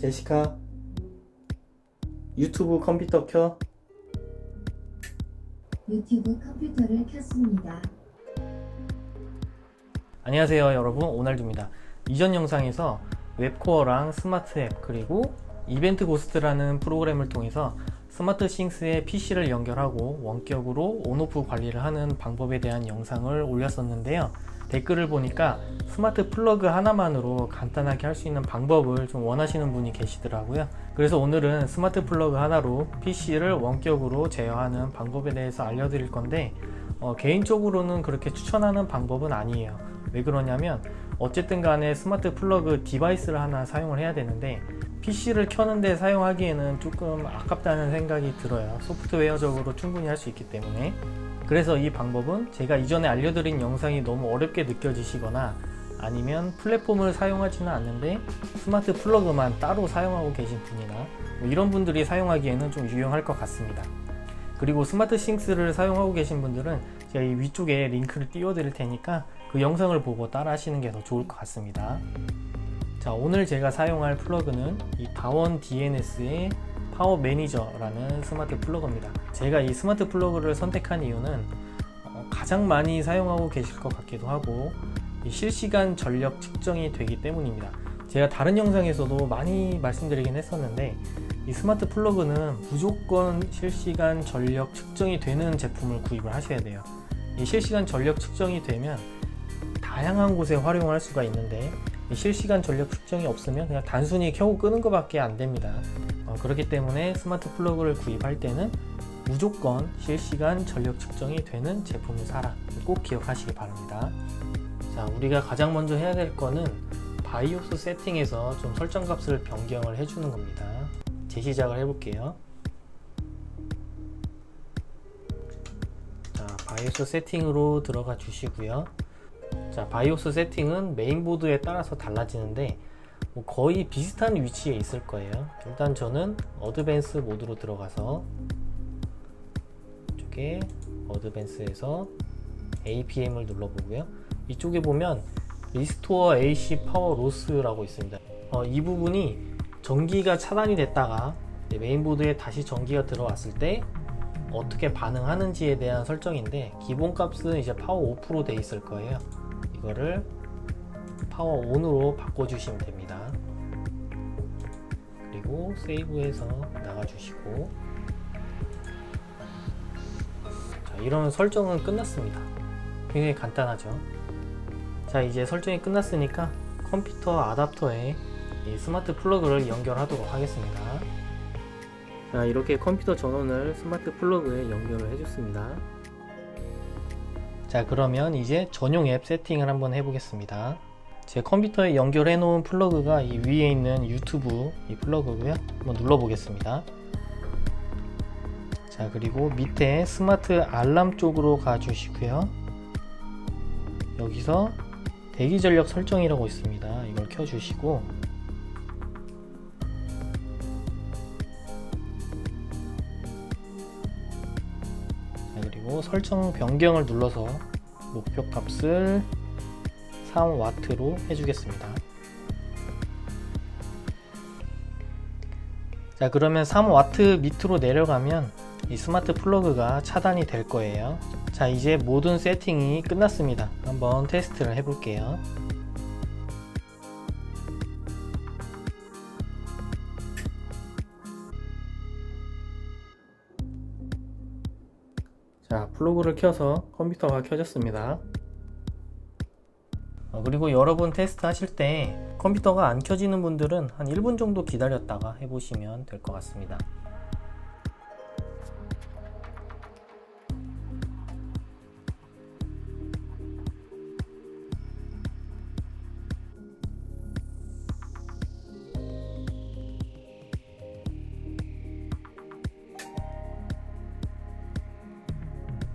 제시카, 유튜브 컴퓨터 켜. 유튜브 컴퓨터를 켰습니다. 안녕하세요 여러분, 오날두입니다. 이전 영상에서 웹코어랑 스마트앱 그리고 이벤트 고스트라는 프로그램을 통해서 스마트싱스에 PC를 연결하고 원격으로 온오프 관리를 하는 방법에 대한 영상을 올렸었는데요. 댓글을 보니까 스마트 플러그 하나만으로 간단하게 할 수 있는 방법을 좀 원하시는 분이 계시더라고요. 그래서 오늘은 스마트 플러그 하나로 PC를 원격으로 제어하는 방법에 대해서 알려드릴 건데 개인적으로는 그렇게 추천하는 방법은 아니에요. 왜 그러냐면 어쨌든 간에 스마트 플러그 디바이스를 하나 사용을 해야 되는데 PC를 켜는데 사용하기에는 조금 아깝다는 생각이 들어요. 소프트웨어적으로 충분히 할 수 있기 때문에. 그래서 이 방법은 제가 이전에 알려드린 영상이 너무 어렵게 느껴지시거나 아니면 플랫폼을 사용하지는 않는데 스마트 플러그만 따로 사용하고 계신 분이나 뭐 이런 분들이 사용하기에는 좀 유용할 것 같습니다. 그리고 스마트싱스를 사용하고 계신 분들은 제가 이 위쪽에 링크를 띄워드릴 테니까 그 영상을 보고 따라 하시는 게 더 좋을 것 같습니다. 자, 오늘 제가 사용할 플러그는 이 다원 DNS의 파워 매니저라는 스마트 플러그입니다. 제가 이 스마트 플러그를 선택한 이유는 가장 많이 사용하고 계실 것 같기도 하고 이 실시간 전력 측정이 되기 때문입니다. 제가 다른 영상에서도 많이 말씀드리긴 했었는데 이 스마트 플러그는 무조건 실시간 전력 측정이 되는 제품을 구입을 하셔야 돼요. 이 실시간 전력 측정이 되면 다양한 곳에 활용할 수가 있는데 실시간 전력 측정이 없으면 그냥 단순히 켜고 끄는 것밖에 안 됩니다. 그렇기 때문에 스마트 플러그를 구입할 때는 무조건 실시간 전력 측정이 되는 제품을 사라. 꼭 기억하시기 바랍니다. 자, 우리가 가장 먼저 해야 될 거는 바이오스 세팅에서 좀 설정 값을 변경을 해주는 겁니다. 재시작을 해볼게요. 자, 바이오스 세팅으로 들어가 주시고요. 자, 바이오스 세팅은 메인보드에 따라서 달라지는데 뭐 거의 비슷한 위치에 있을 거예요. 일단 저는 어드밴스 모드로 들어가서 이쪽에 어드밴스에서 APM을 눌러보고요. 이쪽에 보면 리스토어 AC 파워 로스라고 있습니다. 이 부분이 전기가 차단이 됐다가 메인보드에 다시 전기가 들어왔을 때 어떻게 반응하는지에 대한 설정인데 기본값은 이제 파워 오프로 돼 있을 거예요. 이거를 파워 온으로 바꿔주시면 됩니다. 그리고 세이브해서 나가주시고, 자, 이런 설정은 끝났습니다. 굉장히 간단하죠. 자, 이제 설정이 끝났으니까 컴퓨터 아답터에 이 스마트 플러그를 연결하도록 하겠습니다. 자, 이렇게 컴퓨터 전원을 스마트 플러그에 연결을 해줬습니다. 자, 그러면 이제 전용 앱 세팅을 한번 해보겠습니다. 제 컴퓨터에 연결해 놓은 플러그가 이 위에 있는 유튜브 이 플러그고요. 한번 눌러보겠습니다. 자, 그리고 밑에 스마트 알람 쪽으로 가주시고요. 여기서 대기전력 설정이라고 있습니다. 이걸 켜주시고, 설정 변경을 눌러서 목표 값을 3W로 해주겠습니다. 자, 그러면 3W 밑으로 내려가면 이 스마트 플러그가 차단이 될 거예요. 자, 이제 모든 세팅이 끝났습니다. 한번 테스트를 해볼게요. 자, 플러그를 켜서 컴퓨터가 켜졌습니다. 그리고 여러분 테스트 하실 때 컴퓨터가 안 켜지는 분들은 한 1분 정도 기다렸다가 해보시면 될 것 같습니다.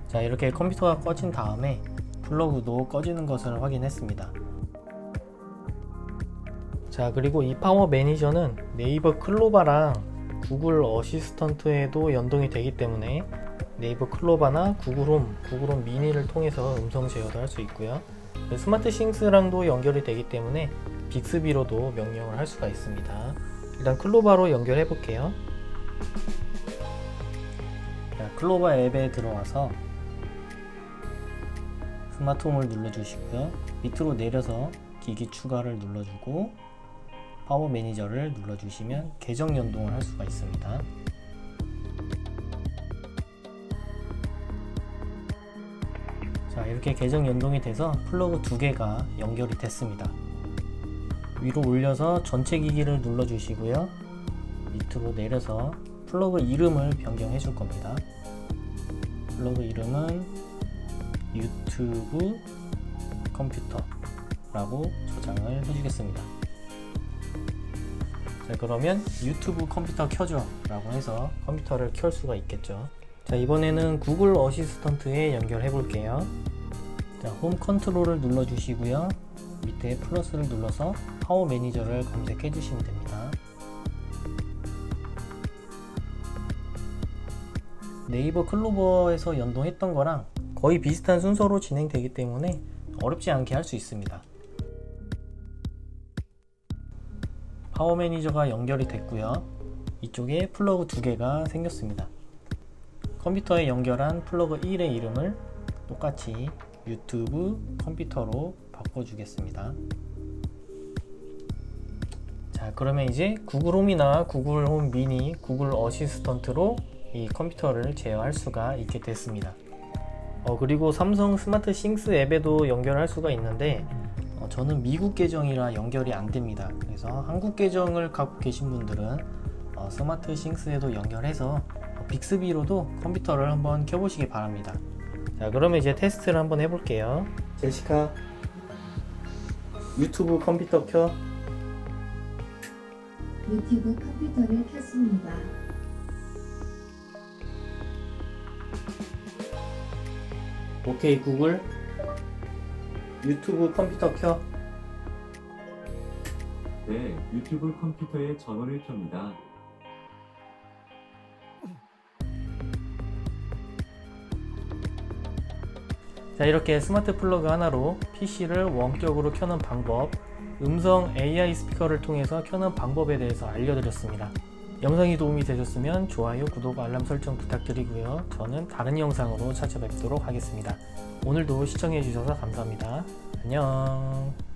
자, 이렇게 컴퓨터가 꺼진 다음에 플러그도 꺼지는 것을 확인했습니다. 자, 그리고 이 파워 매니저는 네이버 클로바랑 구글 어시스턴트에도 연동이 되기 때문에 네이버 클로바나 구글홈, 구글홈 미니를 통해서 음성 제어도 할 수 있고요. 스마트싱스랑도 연결이 되기 때문에 빅스비로도 명령을 할 수가 있습니다. 일단 클로바로 연결해 볼게요. 클로바 앱에 들어와서 스마트홈을 눌러주시고요. 밑으로 내려서 기기 추가를 눌러주고 파워 매니저를 눌러주시면 계정 연동을 할 수가 있습니다. 자, 이렇게 계정 연동이 돼서 플러그 2개가 연결이 됐습니다. 위로 올려서 전체 기기를 눌러주시고요. 밑으로 내려서 플러그 이름을 변경해 줄 겁니다. 플러그 이름은 유튜브 컴퓨터라고 저장을 해주겠습니다. 자, 그러면 유튜브 컴퓨터 켜줘 라고 해서 컴퓨터를 켤 수가 있겠죠. 자, 이번에는 구글 어시스턴트에 연결해 볼게요. 자, 홈 컨트롤을 눌러 주시고요. 밑에 플러스를 눌러서 파워 매니저를 검색해 주시면 됩니다. 네이버 클로버에서 연동했던 거랑 거의 비슷한 순서로 진행되기 때문에 어렵지 않게 할 수 있습니다. 파워 매니저가 연결이 됐고요. 이쪽에 플러그 2개가 생겼습니다. 컴퓨터에 연결한 플러그 1의 이름을 똑같이 유튜브 컴퓨터로 바꿔주겠습니다. 자, 그러면 이제 구글 홈이나 구글 홈 미니, 구글 어시스턴트로 이 컴퓨터를 제어할 수가 있게 됐습니다. 그리고 삼성 스마트싱스 앱에도 연결할 수가 있는데 저는 미국 계정이라 연결이 안 됩니다. 그래서 한국 계정을 갖고 계신 분들은 스마트싱스에도 연결해서 빅스비로도 컴퓨터를 한번 켜보시기 바랍니다. 자, 그러면 이제 테스트를 한번 해볼게요. 제시카, 유튜브 컴퓨터 켜. 유튜브 컴퓨터를 켰습니다. 오케이 구글, 유튜브 컴퓨터 켜. 네, 유튜브 컴퓨터에 전원을 켭니다. 자, 이렇게 스마트 플러그 하나로 PC를 원격으로 켜는 방법, 음성 AI 스피커를 통해서 켜는 방법에 대해서 알려드렸습니다. 영상이 도움이 되셨으면 좋아요, 구독, 알람 설정 부탁드리고요. 저는 다른 영상으로 찾아뵙도록 하겠습니다. 오늘도 시청해주셔서 감사합니다. 안녕.